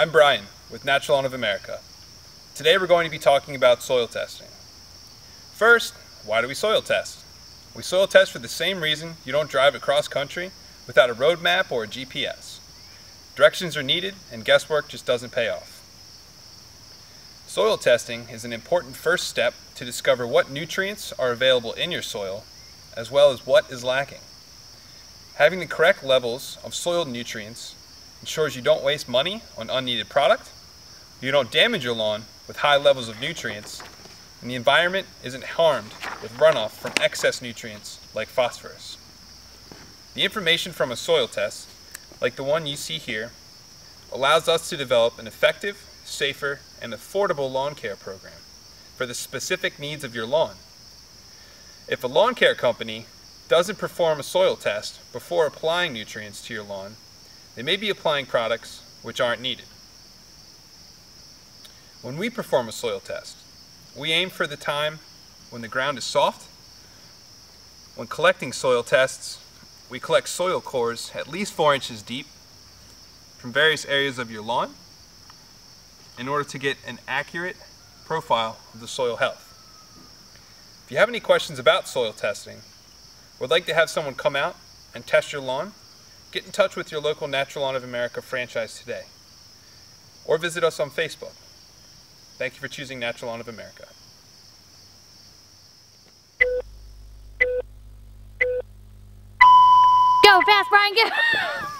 I'm Brian with NaturaLawn of America. Today we're going to be talking about soil testing. First, why do we soil test? We soil test for the same reason you don't drive across country without a road map or a GPS. Directions are needed and guesswork just doesn't pay off. Soil testing is an important first step to discover what nutrients are available in your soil, as well as what is lacking. Having the correct levels of soil nutrients ensures you don't waste money on unneeded product, you don't damage your lawn with high levels of nutrients, and the environment isn't harmed with runoff from excess nutrients like phosphorus. The information from a soil test, like the one you see here, allows us to develop an effective, safer, and affordable lawn care program for the specific needs of your lawn. If a lawn care company doesn't perform a soil test before applying nutrients to your lawn, they may be applying products which aren't needed. When we perform a soil test, we aim for the time when the ground is soft. When collecting soil tests, we collect soil cores at least 4 inches deep from various areas of your lawn in order to get an accurate profile of the soil health. If you have any questions about soil testing, or would like to have someone come out and test your lawn, get in touch with your local NaturaLawn of America franchise today, or visit us on Facebook. Thank you for choosing NaturaLawn of America. Go fast, Brian, go!